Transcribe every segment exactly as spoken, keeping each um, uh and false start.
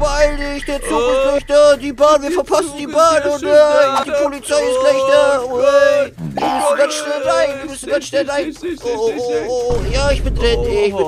beeil dich, der Zug oh. ist gleich da, die Bahn, wir verpassen die Bahn und äh, die Polizei ist gleich da. Oh, hey. Wir müssen ganz schnell rein, wir müssen ganz schnell rein. Oh, oh, oh, oh. Ja, ich bin drin, ich bin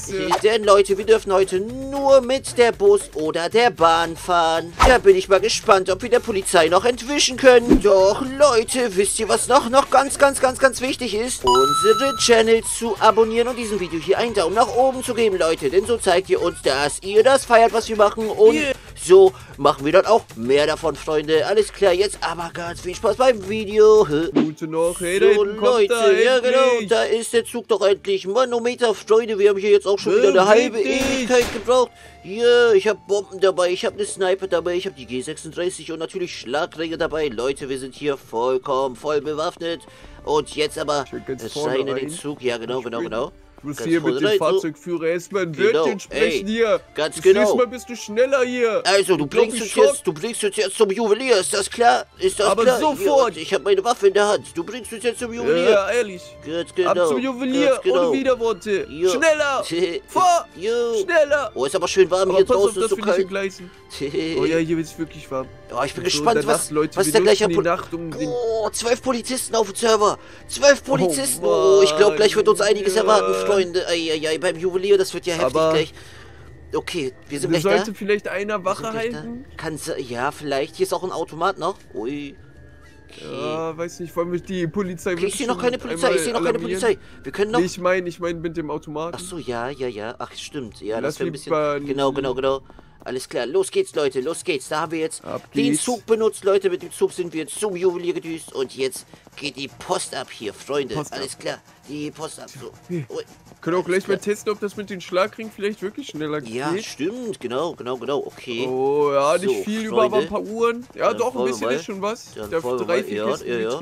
drin. Denn Leute, wir dürfen heute nur mit der Bus oder der Bahn fahren. Da bin ich mal gespannt, ob wir der Polizei noch entwischen können. Doch Leute, wisst ihr, was noch, noch ganz, ganz, ganz, ganz wichtig ist? Unsere Channels zu abonnieren und diesem Video hier einen Daumen nach oben zu geben, Leute. Denn so zeigt ihr uns, dass ihr das feiert, was wir machen. Und yeah. so machen wir dann auch mehr davon, Freunde. Alles klar, jetzt aber ganz viel Spaß beim Video. Gute noch, hey, so, Leute, da ja endlich. Genau, da ist der Zug doch endlich. Manometer, Freunde, wir haben hier jetzt auch schon wieder eine halbe Ewigkeit gebraucht. Hier, ich habe Bomben dabei, ich habe eine Sniper dabei, ich habe die G sechsunddreißig und natürlich Schlagträger dabei. Leute, wir sind hier vollkommen voll bewaffnet. Und jetzt aber erscheinen den Zug. Ja, genau, genau, genau. Du musst hier mit dem Fahrzeugführer erstmal ein Wörtchen sprechen hier. Ganz genau. Diesmal bist du schneller hier. Also, du bringst uns jetzt, du bringst uns jetzt zum Juwelier, ist das klar? Ist das klar? Aber sofort. Ich habe meine Waffe in der Hand. Du bringst uns jetzt zum Juwelier. Ja, ehrlich. Ganz genau. Ab zum Juwelier, ohne Widerworte. Schneller. Vor. Schneller. Oh, ist aber schön warm hier draußen, ist so kalt. Oh ja, hier wird es wirklich warm. Oh, ich bin gespannt, was was da gleich ab... Oh, zwölf Polizisten auf dem Server. Zwölf Polizisten. Oh, ich glaube, gleich wird uns einiges erwarten, Freunde. Ei, ei, ei, beim Juwelier, das wird ja heftig aber gleich. Okay, wir sind gleich da. Sollte vielleicht einer Wache halten? Kannst ja, vielleicht. Hier ist auch ein Automat noch. Ui. Okay. Ja, weiß nicht, wollen wir die Polizei... Okay, ich sehe noch keine Polizei, ich sehe noch keine Polizei. Wir können noch... Nee, ich meine, ich meine mit dem Automaten. Ach so, ja, ja, ja. Ach, stimmt. Ja, das wäre ein bisschen... Genau, genau, genau. Alles klar, los geht's, Leute, los geht's. Da haben wir jetzt den Zug benutzt, Leute. Mit dem Zug sind wir zum Juwelier gedüst. Und jetzt geht die Post ab hier, Freunde. Post Alles ab. klar, die Post ab. So. Hey. Können auch gleich klar. mal testen, ob das mit den Schlagringen vielleicht wirklich schneller geht. Ja, stimmt, genau, genau, genau, okay. Oh, ja, nicht so, viel, Freunde. Über, aber ein paar Uhren. Ja, dann doch, ein bisschen ist schon was. Dann da drei, vier ja, Kisten ja, ja. So.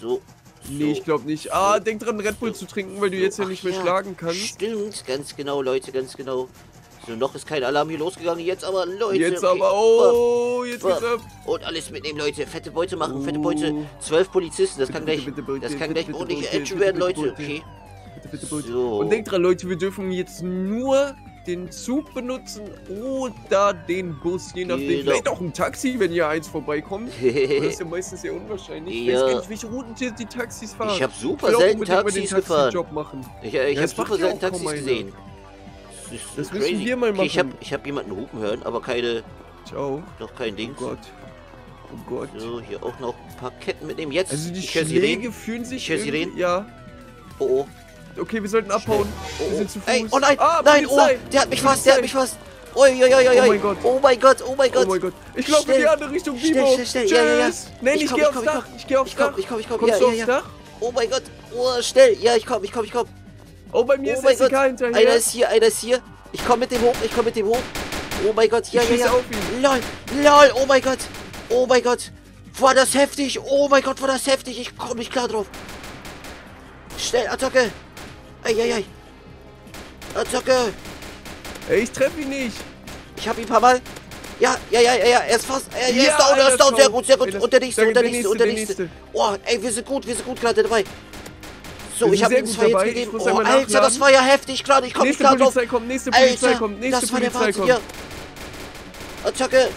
So, nee, ich glaube nicht. Ah, so, denk dran, Red Bull so. zu trinken, weil du so, jetzt ja nicht mehr ja. schlagen kannst. Stimmt, ganz genau, Leute, ganz genau. So, noch ist kein Alarm hier losgegangen, jetzt aber, Leute. Jetzt okay. aber, oh, jetzt geht's ab. Und alles mitnehmen, Leute. Fette Beute machen, oh. fette Beute. Zwölf Polizisten, das bitte, kann gleich, bitte, bitte, das bitte, kann bitte, gleich ordentlich Action werden, bitte, Leute. Bitte, okay. Bitte, bitte, bitte. So. Und denkt dran, Leute, wir dürfen jetzt nur den Zug benutzen oder den Bus, je nachdem. Genau. Vielleicht auch ein Taxi, wenn hier eins vorbeikommt. Das ist ja meistens sehr unwahrscheinlich. Ja. Ich weiß gar nicht, welche Routen die Taxis fahren. Ich habe super selten Taxis gefahren. Ich, ich ja, habe super selten Taxis gesehen. Das, das, das müssen wir mal machen. Okay, ich habe ich hab jemanden hupen hören, aber keine... Ciao. Noch kein Ding. Oh Gott. Oh Gott. So, hier auch noch ein paar Ketten mitnehmen. Jetzt. Also die Schläge fühlen sich... Ich höre sie reden. Ja. Oh, oh. Okay, wir sollten abhauen. Oh, oh. Wir sind zu Fuß. Ey, oh nein, ah, nein, oh. Der hat mich fast, der hat mich fast. Oh, ja, ja, ja, ja. Oh mein Gott. Oh mein Gott, oh mein Gott. Oh mein Gott. Ich laufe in die andere Richtung, Bimo. Schnell, schnell, schnell. Ja, ja, ja. Nein, ich, ich gehe aufs Dach. Ich gehe aufs Dach. Ich komm, ich komm, ich komm. Kommst du aufs Dach? Oh mein Gott. Oh, schnell. Ja, ich komm, ich komm, ich komm. Oh, bei mir oh ist S K hinterher. Einer ist hier, einer ist hier. Ich komme mit dem hoch, ich komme mit dem hoch. Oh mein Gott, ja, ich ja, ja. Auf ihn. Lol, lol, oh mein Gott. Oh mein Gott. War das heftig? Oh mein Gott, war das heftig? Ich komme nicht klar drauf. Schnell, Attacke. Eieiei. Attacke. Ey, ich treffe ihn nicht. Ich habe ihn ein paar Mal. Ja, ja, ja, ja, ja, er ist fast. Er, ja, er ist down, er ist down. Sehr gut, sehr gut. Ey, und der nächste, und der nächste, und der nächste. Oh, ey, wir sind gut, wir sind gut gerade dabei. So, ich habe ihm zwei jetzt gegeben. Oh, Alter, nachladen. Das war ja heftig gerade. Ich komme nicht klar drauf. Kommt, nächste Polizei Alter, kommt, nächste das Polizei war der kommt. Ja. Attacke.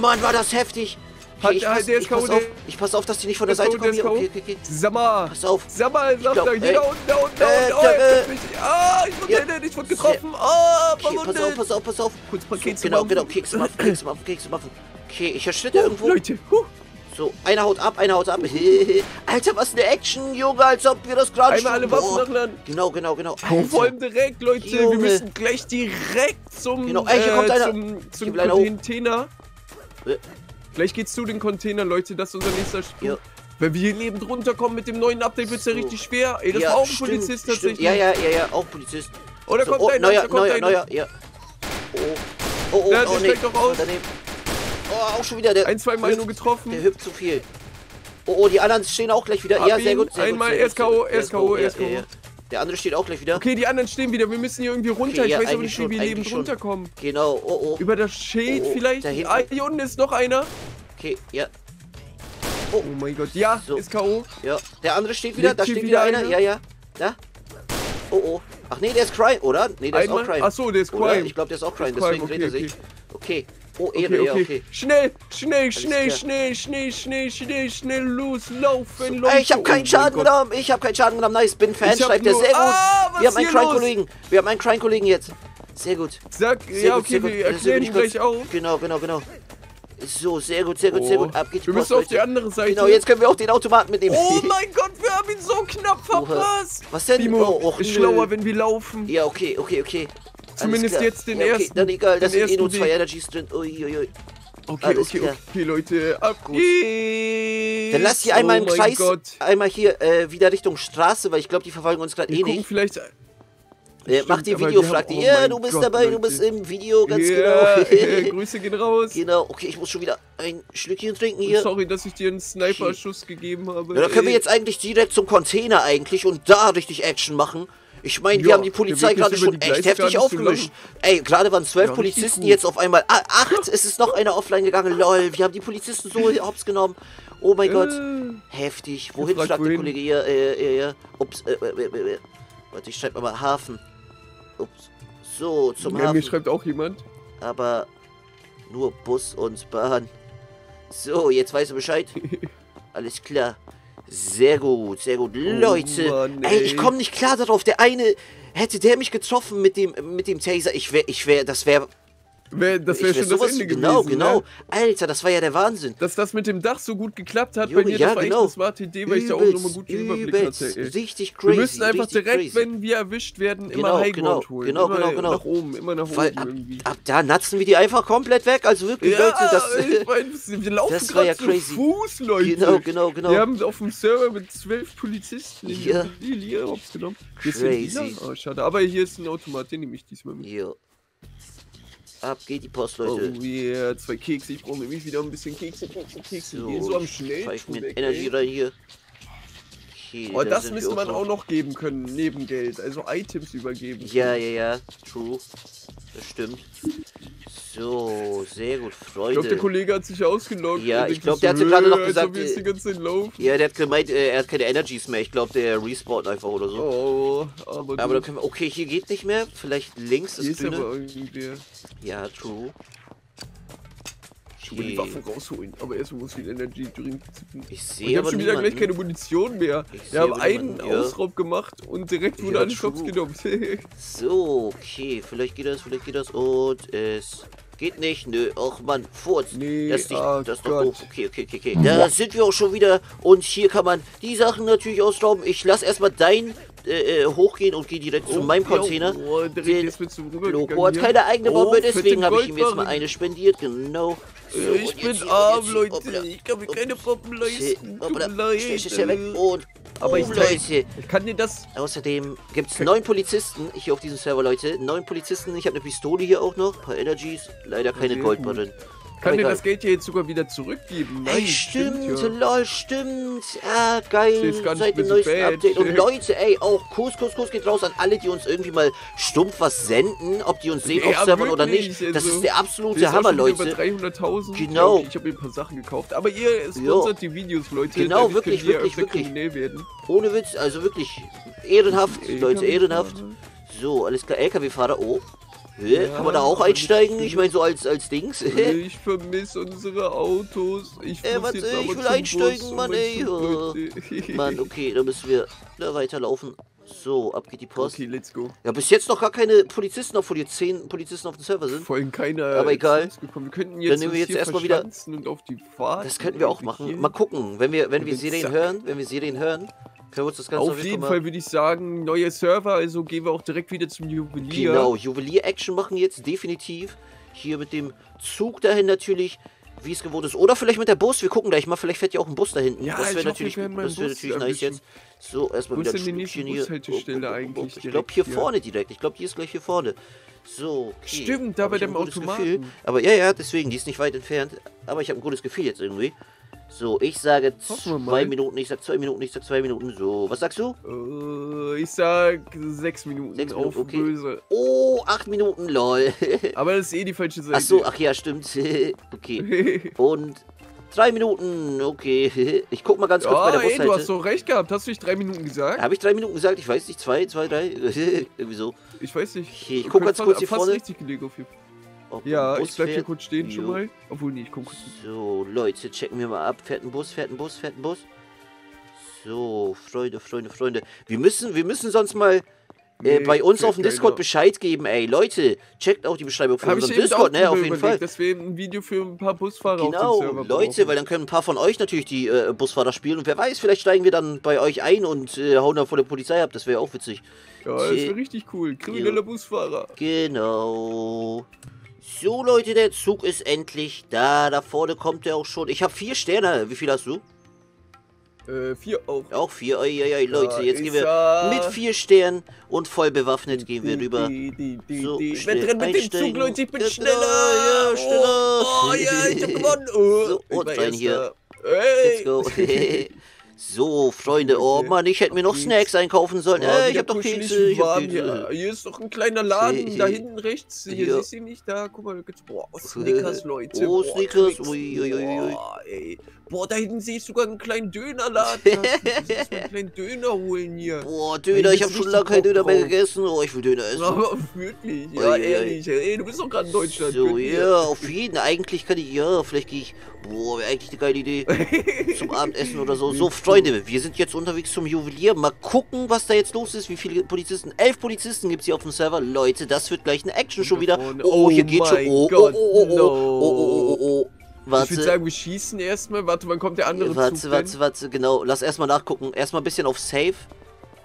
Mann, war das heftig. Okay, ich, pass, ich, pass auf, ich pass auf, dass die nicht von der Seite kommen. Okay, okay, okay. Samar. Pass auf. Samar, ich glaub, da unten, da unten, da unten. Ah, ich wurde, ja. hin, ich wurde getroffen. Ah, okay, pass auf, pass auf, pass auf. Kurz Paket zu machen. Genau, genau. Keks im Affen, Keks im Affen, Keks im Affen. Okay, ich erschlitte irgendwo. Leute, huh. So, einer haut ab, einer haut ab. Alter, was eine Action, Junge, als ob wir das gerade schon... Einmal alle Waffen nachladen. Genau, genau, genau. Oh, vor allem direkt, Leute. Junge. Wir müssen gleich direkt zum... Genau, ey, hier kommt äh, einer. Zum, zum Container. Äh. Vielleicht geht's zu den Container, Leute. Das ist unser nächster Spiel. Ja. Wenn wir hier lebend runterkommen mit dem neuen Update, wird's ja so richtig schwer. Ey, das ja, war auch ein stimmt, Polizist stimmt. tatsächlich. Ja, ja, ja, ja, auch Polizist. Oh, da so, kommt oh, einer, neuer, da kommt neuer, einer. Neuer, ja. Oh, oh, oh, ja, der oh, steigt doch nee. aus. Oh, auch schon wieder. Der ein, zwei Mal hüpft, nur getroffen. Der hüpft zu viel. Oh, oh, die anderen stehen auch gleich wieder. Hab ja, sehr gut. Sehr einmal gut, sehr gut, sehr S K O, gut. S K O, ja, S K O. Ja, ja. Der andere steht auch gleich wieder. Okay, die anderen stehen wieder. Wir müssen hier irgendwie runter. Okay, ja, ich weiß aber nicht, wie wir leben runterkommen. Genau, oh, oh. Über das Schild oh, oh. vielleicht. Ah, hier unten ist noch einer. Okay, ja. Oh, oh mein Gott. Ja, so. S K O. Ja, der andere steht wieder. Lebt da steht wieder einer. einer. Ja, ja. Da. Oh, oh. Ach nee, der ist Crime, oder? Nee, der Einmal? ist auch Crime. Achso, der ist Crime. Oder? Ich glaube, der ist auch Crime, ist deswegen dreht er sich. Okay. Oh, Ehre, okay, okay. okay. Schnell, schnell, schnell, schnell, schnell, schnell, schnell, schnell, los, laufen, los. Ich habe keinen Schaden genommen, ich habe keinen Schaden genommen. Nice, bin Fan, schreibt er, sehr gut. Wir haben einen Crime-Kollegen, wir haben einen Crime-Kollegen jetzt. Sehr gut. Sag, ja, okay, wir erklären ihn gleich auf. Genau, genau, genau. So, sehr gut, sehr gut, sehr gut. Ab geht die Wir müssen auf die andere Seite. Genau, jetzt können wir auch den Automaten mitnehmen. Oh mein Gott, wir haben ihn so knapp verpasst. Was denn? Bimo ist schlauer, wenn wir laufen. Ja, okay, okay, okay. Zumindest jetzt den ersten. Okay, dann egal, da sind eh nur zwei Energies drin. Uiuiui. Okay, okay, okay, Leute, ab geht's. Dann lass hier einmal im Kreis, einmal hier wieder Richtung Straße, weil ich glaube, die verfolgen uns gerade eh nicht. Vielleicht... Äh, Macht ihr Video, fragt ihr, ja, du bist Gott, dabei, Leute. Du bist im Video, ganz yeah, genau. äh, Grüße gehen raus. Genau, okay, ich muss schon wieder ein Schlückchen trinken hier. Sorry, dass ich dir einen Sniper-Schuss okay. gegeben habe. Ja, da können ey. wir jetzt eigentlich direkt zum Container eigentlich und da richtig Action machen. Ich meine, ja, wir haben die Polizei gerade schon echt heftig aufgemischt. Ey, gerade waren zwölf ja, Polizisten jetzt auf einmal. Ah, acht, es ist noch einer offline gegangen, lol. Wir haben die Polizisten so hops genommen. Oh mein äh, Gott, heftig. Wohin fragt der Kollege hier? Äh, äh, ups, äh, äh, äh, äh. Warte, ich schreibe mal Hafen. Ups. So, zum ja, Hafen. Mir schreibt auch jemand. Aber nur Bus und Bahn. So, jetzt weiß er Bescheid. Alles klar. Sehr gut, sehr gut. Leute, oh Mann, ey. Ey, ich komme nicht klar darauf. Der eine, hätte der mich getroffen mit dem mit dem Taser, ich wäre, ich wäre, das wäre... Wär, das wäre schon das Ende gewesen. Genau, genau. Alter, das war ja der Wahnsinn. Dass das mit dem Dach so gut geklappt hat, Junge, bei mir, ja, das war genau. echt eine smarte Idee, weil ich da auch nochmal gut den Überblick hatte. Ey. Richtig crazy. Wir müssen einfach direkt, crazy. wenn wir erwischt werden, genau, immer Highground genau, holen. Genau, immer genau, genau. Nach oben, immer nach oben weil, irgendwie. Ab, ab da natzen wir die einfach komplett weg. Also wirklich, ja, Leute, das... Ich mein, wir laufen das war ja crazy. Zu Fuß, Leute. Genau, genau, genau. Wir haben auf dem Server mit zwölf Polizisten ja. in die Hops genommen. Crazy. Oh, schade. Aber hier ist ein Automat, den nehme ich diesmal mit. Ja. Ab geht die Post, Leute. Oh yeah, zwei Kekse. Ich brauche nämlich wieder ein bisschen Kekse, Kekse, Kekse. So, hier so am schnellsten. Ich mir Energy rein hier. Okay, oh, das müsste man auch noch geben können, neben Geld. Also Items übergeben. Ja, ja, ja. True. Das stimmt. So, sehr gut, Freunde. Ich glaube, der Kollege hat sich ausgeloggt. Ja, ich glaube, der hat gerade noch gesagt. Ja, der hat gemeint, er hat keine Energies mehr. Ich glaube, der respawnt einfach oder so. Oh, aber. Aber dann können wir. Okay, hier geht nicht mehr. Vielleicht links ist dünne. Ja, true. Ich will die Waffen rausholen, aber erstmal muss ich den Energy Drink zippen. Ich sehe. Ich habe schon wieder niemanden. gleich keine Munition mehr. Ich Wir haben einen niemanden, ja. Ausraub gemacht und direkt wurde alles Shops genommen. So, okay, vielleicht geht das, vielleicht geht das und es geht nicht. Nö, ach man, Furz. Nee, das ist, nicht, ah, das ist doch doof. Okay, okay, okay, okay. Da sind wir auch schon wieder und hier kann man die Sachen natürlich ausrauben. Ich lasse erstmal dein Äh, hochgehen und gehe direkt oh, zu meinem Container. Oh, Lokoo hat keine eigene Bombe, oh, deswegen habe ich ihm jetzt mal eine spendiert. Genau. So, ich bin arm, hier, Leute. Hoppla. Ich kann mir keine Bomben leisten. Schnell weg. Und aber oh, ich Leute. Kann dir das. Außerdem gibt es neun Polizisten hier auf diesem Server, Leute. Neun Polizisten. Ich habe eine Pistole hier auch noch. Ein paar Energies. Leider keine okay. Goldbar drin. Kann dir das Geld ja jetzt sogar wieder zurückgeben? Nein, ey, stimmt, stimmt ja. lol, stimmt. Ah, geil, seit dem neuesten bad. Update. Und Leute, ey, auch Kuss, Kuss, Kuss geht raus an alle, die uns irgendwie mal stumpf was senden, ob die uns sehen ja, auf Servern oder nicht. Das also, ist der absolute ist Hammer, Leute. Über dreihunderttausend. Genau. Ich, ich habe mir ein paar Sachen gekauft. Aber ihr sponsert die Videos, Leute. Genau, wirklich, wirklich, wirklich. Werden. Ohne Witz, also wirklich ehrenhaft, L K W Leute, ehrenhaft. So, alles klar, L K W-Fahrer, oh. Ja, kann man da auch einsteigen? Ich meine so als, als Dings. Ich vermisse unsere Autos. Ich, äh, was, jetzt ich will einsteigen, Bus, Mann, ey. Oh. Mann, okay, dann müssen wir da weiterlaufen. So, ab geht die Post. Okay, let's go. Ja, bis jetzt noch gar keine Polizisten, obwohl jetzt zehn Polizisten auf dem Server sind. Vor allem keiner. Aber egal. Wir könnten jetzt dann nehmen wir jetzt erstmal wieder. Und auf die Fahrt das könnten wir auch machen. Hier. Mal gucken, wenn wir, wenn wir Sirenen hören, wenn wir Sirenen hören. Das auf jeden Fall würde ich sagen, neue Server, also gehen wir auch direkt wieder zum Juwelier. Genau, Juwelier-Action machen jetzt definitiv. Hier mit dem Zug dahin natürlich, wie es gewohnt ist. Oder vielleicht mit der Bus, wir gucken gleich mal, vielleicht fährt ja auch ein Bus da hinten. Ja, das wäre natürlich, wär das wär natürlich nice jetzt. So, erstmal wieder ein Stückchen hier. Ich glaube hier ja. vorne direkt, ich glaube die ist gleich hier vorne. So, okay. Stimmt, da bei dem Automaten. Gefühl. Aber ja, ja, deswegen, die ist nicht weit entfernt. Aber ich habe ein gutes Gefühl jetzt irgendwie. So, ich sage zwei Minuten, ich sag zwei Minuten, ich sag zwei Minuten. So, was sagst du? Uh, ich sag sechs Minuten. Sechs Minuten, auf okay. Böse. Oh, acht Minuten, lol. Aber das ist eh die falsche Seite. Ach so, ach ja, stimmt. Okay. Und Drei Minuten, okay. Ich guck mal ganz ja, kurz bei der Busseite. Ey, du hast so recht gehabt. Hast du nicht drei Minuten gesagt? Habe ich drei Minuten gesagt? Ich weiß nicht. Zwei, zwei, drei. Irgendwie so. Ich weiß nicht. Okay, ich guck ganz kurz hier vorne. Richtig gelegen auf jeden Fall. Ob ja, ich bleib hier kurz stehen jo. schon mal. Obwohl, nee, ich guck kurz. So, Leute, checken wir mal ab. Fährt ein Bus, fährt ein Bus, fährt ein Bus. So, Freunde, Freunde, Freunde. Wir müssen, wir müssen sonst mal... Äh, nee, bei uns auf dem Discord Bescheid geben, ey. Leute, checkt auch die Beschreibung von unserem Discord, ne, auf jeden überlegt, Fall. Dass wir ein Video für ein paar Busfahrer genau, auf dem Server Leute, brauchen. Weil dann können ein paar von euch natürlich die äh, Busfahrer spielen. Und wer weiß, vielleicht steigen wir dann bei euch ein und äh, hauen dann von der Polizei ab. Das wäre auch witzig. Ja, das wäre richtig cool. Kriminelle ja. Busfahrer. Genau. So, Leute, der Zug ist endlich da. Da vorne kommt er auch schon. Ich habe vier Sterne. Wie viel hast du? Äh, vier auch. Auch vier, oi, oi, oi, Leute, jetzt gehen wir mit vier Sternen und voll bewaffnet gehen wir rüber. So, ich bin drin mit dem Zug, Leute, ich bin schneller. Ja, schneller. Oh, oh ja, ich hab gewonnen. Oh. So, und rein hier. Hey. Let's go. So, Freunde, oh Mann, ich hätte mir noch Snacks einkaufen sollen. Oh, äh, ich hab doch Kekse. Hier. hier ist doch ein kleiner Laden, da hinten rechts. Hier ja. siehst du ihn nicht, da, guck mal, da gibt's, boah, Snickers, Leute. Oh, boah, Snickers, uiuiui. Boah, ui. boah, da hinten sehe ich sogar einen kleinen Dönerladen. Du musst mal einen kleinen Döner holen hier. Boah, Döner, ich hab schon lange keinen Döner mehr gegessen. Oh, ich will Döner essen. Aber wirklich, ja, ui, ehrlich, ey, du bist doch gerade in Deutschland. So, ja, auf jeden, eigentlich kann ich, ja, vielleicht gehe ich, boah, wäre eigentlich eine geile Idee. Zum Abendessen oder so, so. Freunde, wir sind jetzt unterwegs zum Juwelier. Mal gucken, was da jetzt los ist. Wie viele Polizisten? Elf Polizisten gibt es hier auf dem Server. Leute, das wird gleich eine Action schon wieder. Oh, oh hier geht schon. Oh, oh, oh, oh, oh, oh, oh, oh, oh. Warte. Ich würde sagen, wir schießen erstmal. Warte, wann kommt der andere warte, Zug? Warte, warte, warte, genau. Lass erstmal nachgucken. Erstmal ein bisschen auf Safe.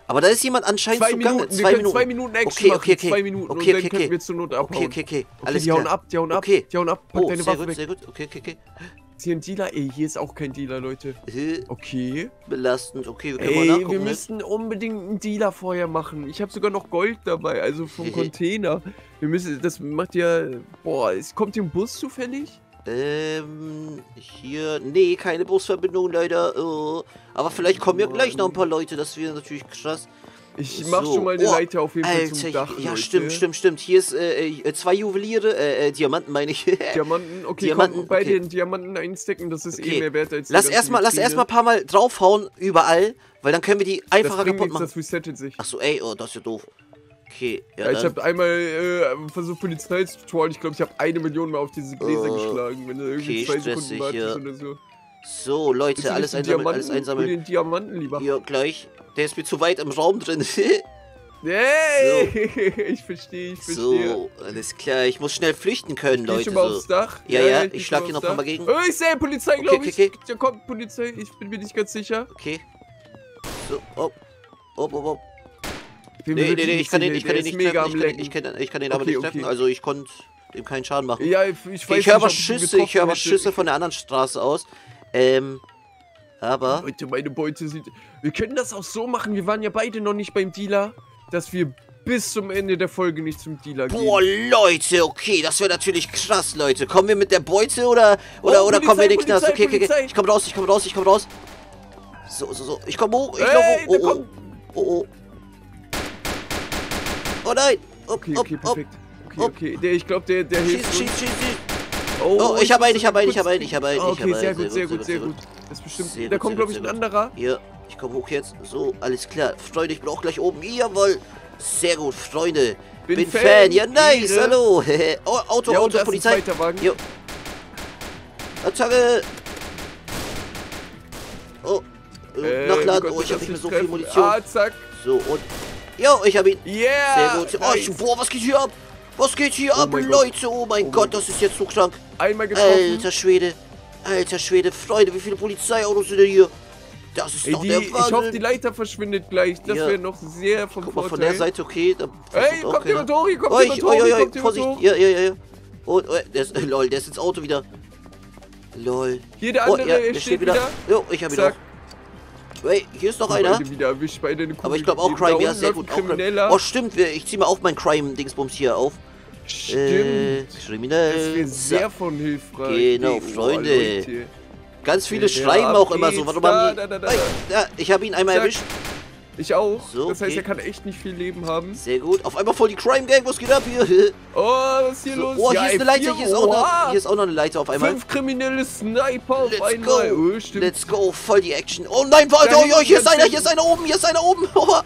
Aber da ist jemand anscheinend zugange. Zwei, zwei Minuten. Zwei Minuten Action okay, okay, okay. Zwei Minuten okay, okay, und dann okay, können okay. wir zur Not abhauen. Okay, okay, okay. Alles okay, die hauen ab, die hauen ab, okay. die hauen ab. Pack oh, deine Waffe weg. Sehr gut, okay, okay, okay. Hier ein Dealer? Ey, hier ist auch kein Dealer, Leute. Okay. Belastend, okay, wir können Ey, mal nachgucken. wir müssen unbedingt einen Dealer vorher machen. Ich habe sogar noch Gold dabei, also vom Container. Wir müssen, das macht ja... Boah, es kommt hier ein Bus zufällig? Ähm, hier... Nee, keine Busverbindung leider. Oh. Aber vielleicht kommen ja gleich noch ein paar Leute, das wäre natürlich krass. Ich mach so. schon mal eine oh, Leiter auf jeden Fall Alter, zum Dach, Ja, Leute. stimmt, stimmt, stimmt. Hier ist äh, zwei Juweliere, äh, Diamanten meine ich. Diamanten, okay, Diamanten, komm, bei okay. den Diamanten einstecken, das ist okay. eh mehr wert als die Lass erstmal lass erstmal ein paar Mal draufhauen, überall, weil dann können wir die einfacher kaputt machen. Das resettet sich. Achso, ey, oh, das ist ja doof. Okay, ja, ja, ich habe einmal äh, versucht, Polizei zu trollen. Ich glaube, ich habe eine Million Mal auf diese Gläser oh, geschlagen, wenn du irgendwie okay, zwei Sekunden wartest ja. oder so. So, Leute, alles einsammeln, alles einsammeln. Den Diamanten lieber. Ja, gleich. Der ist mir zu weit im Raum drin. Hey, so. ich verstehe, ich verstehe. So, alles klar. Ich muss schnell flüchten können, ich Leute. Ich schon mal so. aufs Dach. Ja, ja, ja ich, ich schlag hier noch mal gegen. Oh, ich sehe Polizei, okay, glaube okay, ich. Okay. Ja, komm, Polizei. Ich bin mir nicht ganz sicher. Okay. So, oh. Oh, oh, oh. Nee, nee, nee, ich kann den nicht treffen. Ich kann den aber nicht treffen. Also, ich konnte dem keinen Schaden machen. Ja, ich weiß nicht. Ich höre aber Schüsse, ich höre aber Schüsse von der anderen Straße aus. Ähm, aber... Leute, meine Beute sieht... Wir können das auch so machen, wir waren ja beide noch nicht beim Dealer, dass wir bis zum Ende der Folge nicht zum Dealer gehen. Boah, Leute, okay, das wäre natürlich krass, Leute. Kommen wir mit der Beute oder... Oder, oh, oder Polizei, kommen wir in den Knast? Okay, okay, okay, ich komm raus, ich komm raus, ich komm raus. So, so, so, ich komm hoch, ich hey, komm hoch. Oh, oh, oh, oh. Oh, nein. Op, okay, okay, op, perfekt. Okay, op. okay, der, ich glaube, der, der hilft uns. Schieß, schieß, schieß. Oh, oh, ich habe einen, ich habe einen, ich habe einen, ich habe einen. Okay, sehr gut, sehr gut, sehr gut. Das ist bestimmt. Da kommt, glaube ich, ein anderer. Ja, ich komme hoch jetzt. So, alles klar. Freunde, ich bin auch gleich oben. Jawohl. Sehr gut, Freunde. Bin, bin Fan. Fan. Ja, nice. Hallo. oh, Auto, ja, Auto, Polizei. Jo. Attacke. Oh. Äh, Nachladen. Oh, ich habe nicht mehr so viel Munition. Ah, zack. So, und. Jo, ich habe ihn. Yeah. Sehr gut. Oh, ich, boah, was geht hier ab? Was geht hier oh ab, Leute? Oh mein oh Gott, Gott, das ist jetzt so krank. Einmal getroffen. Alter Schwede. Alter Schwede. Freunde, wie viele Polizeiautos sind denn hier? Das ist ey, doch die, der Wahnsinn. Ich hoffe, die Leiter verschwindet gleich. Das ja. wäre noch sehr vom Guck Vorteil. Mal von der Seite, okay. Da ey, kommt jemand hoch, hier kommt jemand hoch, hier kommt Vorsicht. Hoch. Ja, ja, ja. Und, oh, der ist, äh, lol, der ist ins Auto wieder. Lol. Hier der andere, oh, ja, der steht, steht wieder. wieder. Jo, ich hab ihn Zack. auch. Hey, hier ist noch ich einer. Wieder, ich aber ich glaube auch Crime, ja, sehr gut. Krimineller. Oh, stimmt, ich zieh mal auch mein Crime-Dingsbums hier auf. Stimmt. Äh, kriminell. Das wäre sehr von hilfreich. Genau, Freunde. Oh, ganz viele ja, schreiben auch immer so. Warte mal. Da, da, da, da. Ich habe ihn einmal Zack. erwischt. Ich auch. So, das heißt, okay. Er kann echt nicht viel Leben haben. Sehr gut. Auf einmal voll die Crime Gang. Was geht ab hier? Oh, was ist hier so los? Oh, hier ja, ist eine Leiter. Hier ist, auch eine, hier ist auch noch eine Leiter auf einmal. Fünf kriminelle Sniper auf Let's einmal. Go. Oh, stimmt. Let's go. Voll die Action. Oh nein, warte. Oh, hier ist einer. Hier ist einer oben. Hier ist einer oben. Oh.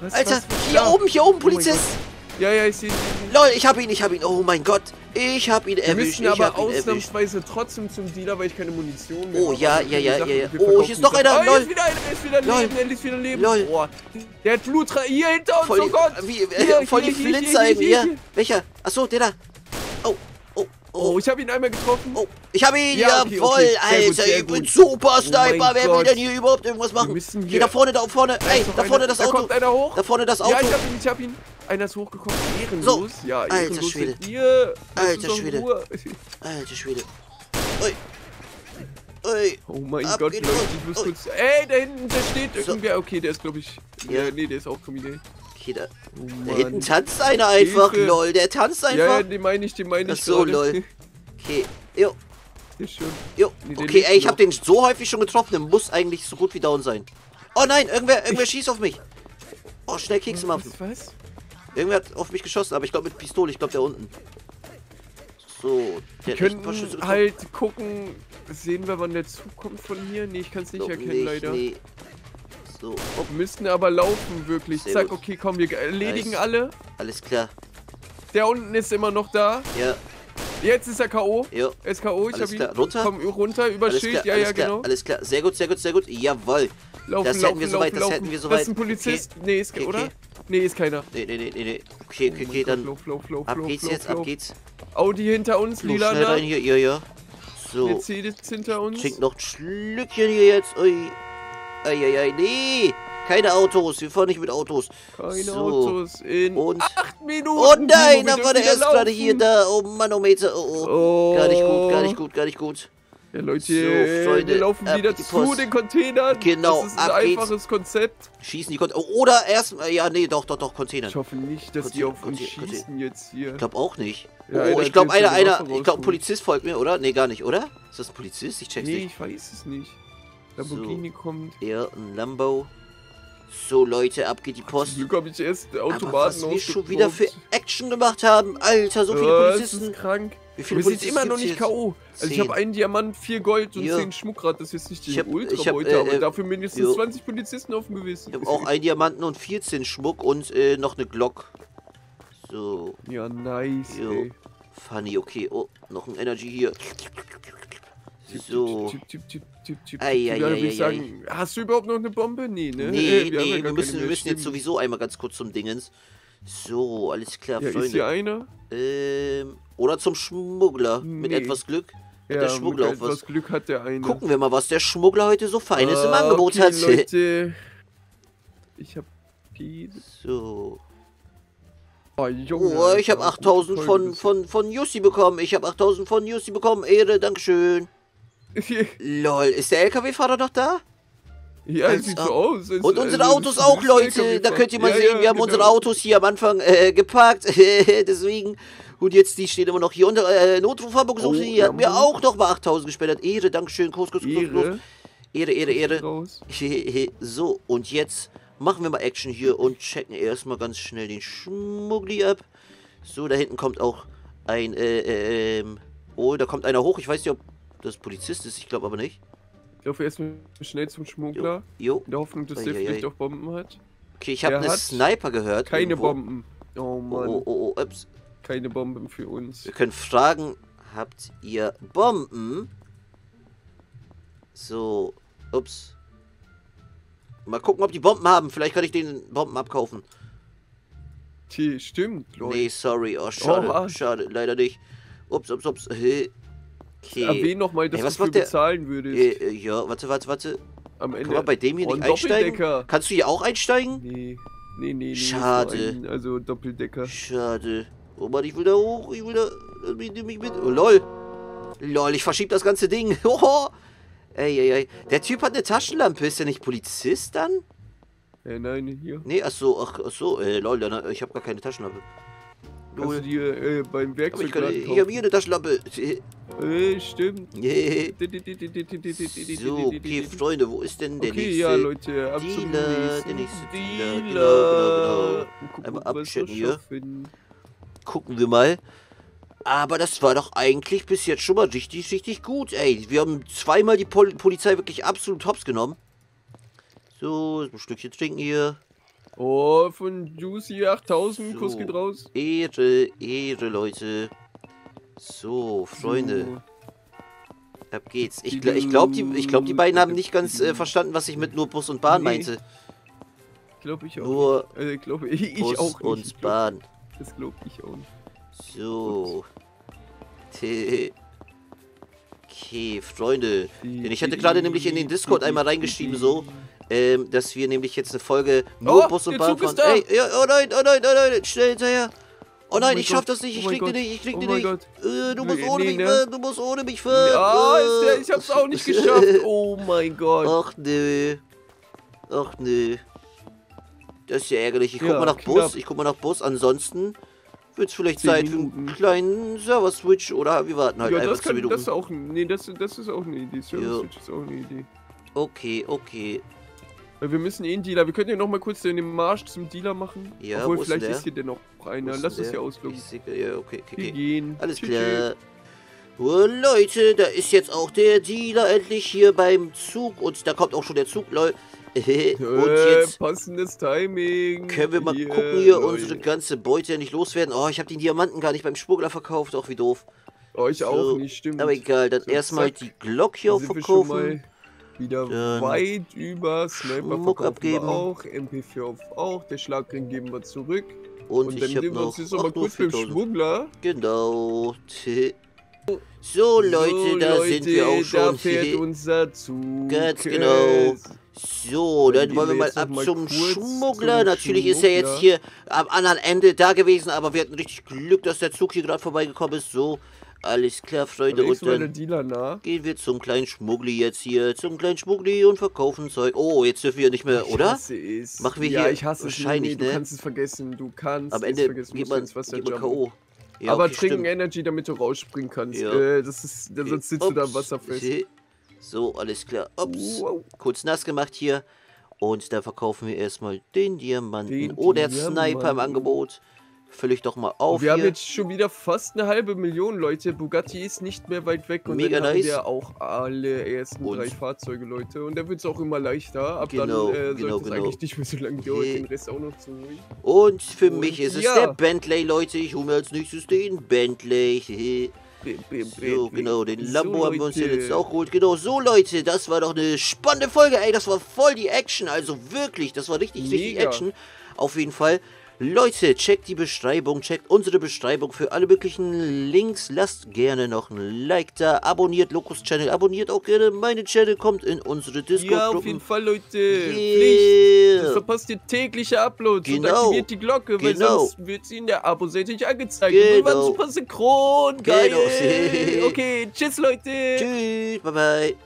Was, Alter, was? hier ja. oben, hier oben, Polizist. Oh ja, ja, ich sehe ihn. Lol, ich hab ihn, ich hab ihn. Oh mein Gott. Ich hab ihn erwischt. Wir müssen aber ausnahmsweise erwischt. trotzdem zum Dealer, weil ich keine Munition mehr habe. Oh ja, ja, ja, ja, ja. Oh, hier ist noch einer. Oh, hier ist wieder einer, der ist wieder leben, der ist wieder leben. Lol. Oh, der hat Blut hier hinter uns, voll oh Gott. Wie, äh, hier, voll die Flitzer eben, ja. Welcher? Achso, der da. Oh, oh, oh. Oh, ich hab ihn einmal getroffen. Oh, ich hab ihn, ja, okay, jawohl, okay. Alter. Gut, ich bin super Sniper. Oh Wer Gott. will denn hier überhaupt irgendwas machen? Hier Geh da vorne, da vorne. Da Ey, da vorne das Auto. Da kommt einer hoch. Da vorne das Auto. Ja, ich hab ihn, ich hab ihn. Einer ist hochgekommen, ehrenlos. So. Ja, ehrenlos. Alter Schwede. Ihr, Alter Schwede. Alter Schwede. Ui. Ui. Oh mein Ab Gott, Leute, ich muss kurz... Ey, da hinten, da steht so. irgendwer. Okay, der ist, glaube ich... Ja. Nee, der ist auch kriminell. Okay, da... Oh, da hinten tanzt einer einfach, Hilfe. lol. Der tanzt einfach. Ja, ja, den meine ich, den meine ich. Ach so, lol. Okay, jo. Sehr schön. Jo, nee, okay, ey, ich habe den so häufig schon getroffen. Der muss eigentlich so gut wie down sein. Oh nein, irgendwer, irgendwer schießt auf mich. Oh, schnell Keks im Affen. Was? Irgendwer hat auf mich geschossen, aber ich glaube mit Pistole, ich glaube der unten. So, der wir können halt gucken, sehen wir, wann der zukommt von hier. Nee, ich kann es nicht erkennen, nicht, leider. Nee. So. Oh. Müssten aber laufen, wirklich. Sehr Zack, gut. okay, komm, wir erledigen Alles. alle. Alles klar. Der unten ist immer noch da. Ja. Jetzt ist er K O. Jo. Er ist K O, ich habe ihn. Runter. Komm, runter, über Alles Schild. Klar. Ja, Alles ja, klar. genau. Alles klar, sehr gut, sehr gut, sehr gut. Jawohl. Laufen, das laufen, hätten wir soweit, das hätten wir soweit. Das ist ein Polizist. Okay. Nee, ist okay, oder? Okay. Nee, ist keiner. Nee, nee, nee, nee. Okay, okay, oh okay, dann. Lauf, lauf, lauf, ab geht's lauf, jetzt, lauf. ab geht's. Audi hinter uns, Lila. Schnell rein hier, ja, ja. So. Mercedes hinter uns. Trinkt noch ein Schlückchen hier jetzt. Ui. Eieiei, nee. Keine Autos, wir fahren nicht mit Autos. Keine so. Autos in und acht Minuten. Oh nein, da war der erst laufen. gerade hier da. Oh Manometer. Oh, oh. oh. Gar nicht gut, gar nicht gut, gar nicht gut. Ja, Leute, so, Freunde, wir laufen wieder zu den Containern. Genau, das ist ein einfaches Konzept. Schießen die Container. Oder erst. Ja, nee, doch, doch, doch, Container. Ich hoffe nicht, dass die auf uns schießen jetzt hier. Ich glaube auch nicht. Oh, ich glaube, einer, einer. Ich glaube, ein Polizist folgt mir, oder? Nee, gar nicht, oder? Ist das ein Polizist? Ich check's nicht. Nee, ich weiß es nicht. Lamborghini kommt. Ja, ein Lambo. So, Leute, ab geht die Post. Zum Glück habe ich erst Automaten was wir schon wieder für Action gemacht haben. Alter, so viele Polizisten. Das ist krank. Wie viele sind immer noch nicht K O? Also zehn. Ich habe einen Diamant, vier Gold und ja. zehn Schmuckrad. Das ist jetzt nicht die hab, Ultrabeute, hab, äh, aber dafür mindestens jo. zwanzig Polizisten auf dem Gewissen. Ich habe auch einen Diamanten und vierzehn Schmuck und äh, noch eine Glock. So. Ja, nice, jo. ey. Funny, okay. Oh, noch ein Energy hier. So. Hast du überhaupt noch eine Bombe? Nee, ne? Nee, nee, wir, nee, wir müssen, wir müssen jetzt sowieso einmal ganz kurz zum Dingens. So, alles klar, ja, Freunde. Ist hier einer? Ähm, oder zum Schmuggler. Nee. Mit etwas Glück hat ja, der Schmuggler mit etwas auch was. Glück hat der eine. Gucken wir mal, was der Schmuggler heute so Feines ah, im Angebot okay, hat. Leute. Ich hab die. So. Oh, Junge, oh ich habe achttausend von, von, von Jussi bekommen. Ich habe achttausend von Jussi bekommen. Ehre, Dankeschön. Lol, ist der L K W-Fahrer noch da? Ja, Als sieht ab. so aus. Und unsere also, Autos auch, Leute. Da könnt ihr mal ja, sehen, wir ja, genau. haben unsere Autos hier am Anfang äh, geparkt. Deswegen. Und jetzt, die stehen immer noch hier. Und äh, Notruf Hamburg sucht sie. Hier hatten wir auch noch mal achttausend gespendet. Ehre, Dankeschön. Kuss, Kuss, Kuss, Kuss. Ehre, Ehre, Ehre. So, und jetzt machen wir mal Action hier und checken erstmal ganz schnell den Schmuggli ab. So, da hinten kommt auch ein. Äh, äh, oh, da kommt einer hoch. Ich weiß nicht, ob das Polizist ist. Ich glaube aber nicht. Ich laufe erstmal schnell zum Schmuggler. Jo. Jo. In der Hoffnung, dass der vielleicht auch Bomben hat. Okay, ich habe eine Sniper gehört. Keine irgendwo. Bomben. Oh Mann. Oh, oh, oh, ups. Keine Bomben für uns. Wir können fragen, habt ihr Bomben? So, ups. Mal gucken, ob die Bomben haben. Vielleicht kann ich den Bomben abkaufen. Tja, stimmt, Leute. Nee, sorry. Oh, schade. Oh, schade, leider nicht. Ups, ups, ups. Hey. Okay. Erwähne nochmal, dass Ey, was du macht der? bezahlen würdest. Äh, äh, ja, warte, warte, warte. Am Ende. Kann man bei dem hier oh, nicht einsteigen? Kannst du hier auch einsteigen? Nee, nee, nee. nee Schade. Ein, also Doppeldecker. Schade. Oh Mann, ich will da hoch. Ich will da... Nimm mich mit. Oh, lol. Lol, ich verschieb das ganze Ding. Hoho. Ey, ey, ey. Der Typ hat eine Taschenlampe. Ist der nicht Polizist dann? Äh, nein, hier. Nee, achso, ach, achso. Äh, lol, dann, ich habe gar keine Taschenlampe. Null. Kannst du dir äh, beim Werkzeug ich, kann, ich hab hier eine Taschenlampe. Äh, stimmt. Yeah. So, okay, Freunde, wo ist denn der okay, nächste ja, Leute, ab Dealer, zum nächsten der nächste Dealer, Dealer. Genau, genau, genau. Einmal abchecken hier. Schaffen. Gucken wir mal. Aber das war doch eigentlich bis jetzt schon mal richtig, richtig gut, ey. Wir haben zweimal die Pol Polizei wirklich absolut hops genommen. So, ein Stückchen trinken hier. Oh, von Juicy achttausend, so. Kuss geht raus. Ehre, Ehre, Leute. So, Freunde. So. Ab geht's. Ich, ich glaube, die, ich glaub, die beiden haben nicht ganz äh, verstanden, was ich mit nur Bus und Bahn nee. meinte. Glaube ich auch. Nur also, glaub ich, ich Bus auch nicht. und ich glaub, Bahn. Das glaube ich auch nicht. So. Okay, Freunde. Denn ich hatte gerade nämlich in den Discord einmal reingeschrieben, so, ähm, dass wir nämlich jetzt eine Folge nur oh, Bus und Bahn fahren. Ey, ja, oh nein, oh nein, oh nein, schnell hinterher. Oh nein, oh ich schaff das nicht, ich oh krieg den nicht, ich krieg oh den nicht. Äh, du, musst nee, ohne nee, mich, ne? du musst ohne mich fahren. Ja, ist der, ich hab's auch nicht geschafft. Oh mein Gott. Ach nö. Ach nö. Das ist ja ärgerlich. Ich guck ja, mal nach knapp. Bus, ich guck mal nach Bus. Ansonsten wird es vielleicht Zeit Minuten. für einen kleinen Server-Switch oder wir warten halt ja, einfach zwei Minuten. Das auch, nee, das, das ist auch eine Idee. Server-Switch ist auch eine Idee. Okay, okay. Wir müssen eh einen Dealer. Wir können ja noch mal kurz den Marsch zum Dealer machen. Ja, obwohl, wo vielleicht ist, ist hier denn noch einer. Lass uns hier ausloben. Ja, okay, okay, okay. Alles klar. Oh, Leute, da ist jetzt auch der Dealer endlich hier beim Zug. Und da kommt auch schon der Zug, Leute. Und jetzt passendes Timing. Können wir mal yeah, gucken hier, Leute. Unsere ganze Beute nicht loswerden. Oh, ich habe den Diamanten gar nicht beim Schmuggler verkauft. Auch wie doof. Oh, ich so, auch nicht, stimmt. Aber egal, dann so, erstmal die Glock hier verkaufen. Wieder dann weit über Sniper Schmuck abgeben. Auch M P vier auf auch. Der Schlagring geben wir zurück. Und, Und dann ich nehmen wir uns jetzt nochmal kurz mit dem Schmuggler. Genau. So Leute, so, da Leute, sind wir auch schon. Da fährt unser Zug. Ganz genau. So, dann die wollen wir mal ab mal zum Schmuggler. Zum Natürlich Schmuggler. ist er jetzt hier am anderen Ende da gewesen, aber wir hatten richtig Glück, dass der Zug hier gerade vorbeigekommen ist. So, alles klar, Freunde. Und dann gehen wir zum kleinen Schmuggli jetzt hier, zum kleinen Schmuggli und verkaufen Zeug. Oh, jetzt dürfen wir nicht mehr, ich oder? Hasse es. Machen wir ja, hier ich hasse wahrscheinlich, es nee, ne? Du kannst es vergessen, du kannst am Ende es vergessen. K O. Ja, aber okay, trinken stimmt. Energy, damit du rausspringen kannst. Ja. Äh, das ist, okay. Sonst sitzt Ups. du da am Wasser fest. So, alles klar. Ups. Wow. Kurz nass gemacht hier. Und da verkaufen wir erstmal den Diamanten. Den oh, der Diamanten. Sniper im Angebot. Fülle ich doch mal auf. Und wir hier. haben jetzt schon wieder fast eine halbe Million, Leute. Bugatti ist nicht mehr weit weg. Und Mega dann nice. haben wir auch alle ersten und drei Fahrzeuge, Leute. Und da wird es auch immer leichter. Ab genau, dann äh, sollte genau, es genau. eigentlich nicht mehr so lange dauern. Okay. Den Rest auch noch zu holen. Und für und mich ist ja. es der Bentley, Leute. Ich hole mir als nächstes den Bentley. So, genau, den Lambo so, haben wir uns hier jetzt auch geholt. Genau, so Leute, das war doch eine spannende Folge. Ey, das war voll die Action. Also wirklich, das war richtig, Mega. richtig Action. Auf jeden Fall. Leute, checkt die Beschreibung, checkt unsere Beschreibung für alle möglichen Links. Lasst gerne noch ein Like da, abonniert Lokoos Channel, abonniert auch gerne meine Channel, kommt in unsere Discord-Gruppe. Ja, auf jeden Fall, Leute. Yeah. Pflicht. Das verpasst ihr tägliche Uploads genau. und aktiviert die Glocke, genau. weil sonst wird sie in der Abo-Seite nicht angezeigt. Genau. Wir waren super synchron, geil. Genau. Okay, tschüss, Leute. Tschüss, bye-bye.